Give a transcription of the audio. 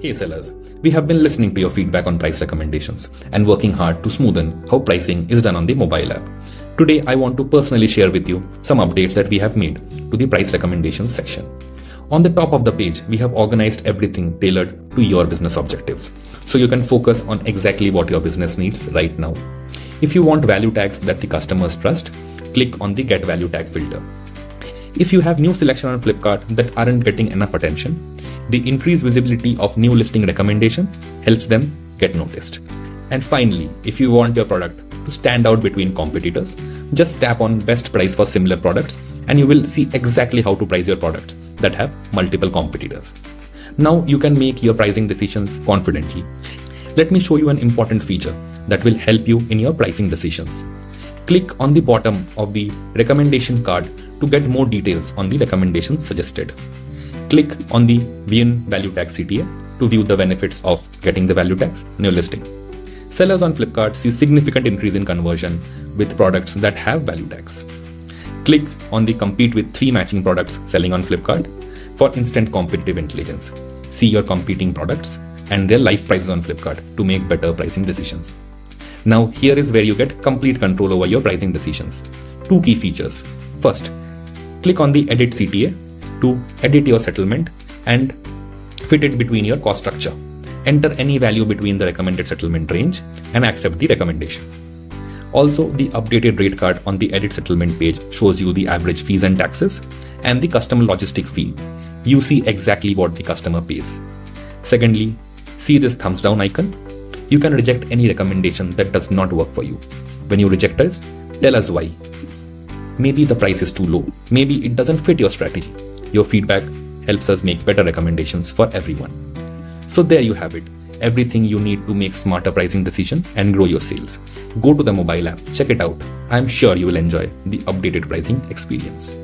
Hey sellers, we have been listening to your feedback on price recommendations and working hard to smoothen how pricing is done on the mobile app. Today I want to personally share with you some updates that we have made to the price recommendations section. On the top of the page, we have organized everything tailored to your business objectives, so you can focus on exactly what your business needs right now. If you want value tags that the customers trust, click on the Get Value Tag filter. If you have new selection on Flipkart that aren't getting enough attention, the increased visibility of new listing recommendation helps them get noticed. And finally, if you want your product to stand out between competitors, just tap on Best Price for similar products and you will see exactly how to price your products that have multiple competitors. Now you can make your pricing decisions confidently. Let me show you an important feature that will help you in your pricing decisions. Click on the bottom of the recommendation card to get more details on the recommendations suggested. Click on the VN Value Tag CTA to view the benefits of getting the value tags in your listing. Sellers on Flipkart see significant increase in conversion with products that have value tags. Click on the Compete with 3 matching products selling on Flipkart for instant competitive intelligence. See your competing products and their live prices on Flipkart to make better pricing decisions. Now here is where you get complete control over your pricing decisions. 2 key features. First, click on the Edit CTA to edit your settlement and fit it between your cost structure. Enter any value between the recommended settlement range and accept the recommendation. Also, the updated rate card on the edit settlement page shows you the average fees and taxes and the customer logistic fee. You see exactly what the customer pays. Secondly, see this thumbs down icon? You can reject any recommendation that does not work for you. When you reject us, tell us why. Maybe the price is too low. Maybe it doesn't fit your strategy. Your feedback helps us make better recommendations for everyone. So there you have it, everything you need to make smarter pricing decision and grow your sales. Go to the mobile app, check it out. I'm sure you will enjoy the updated pricing experience.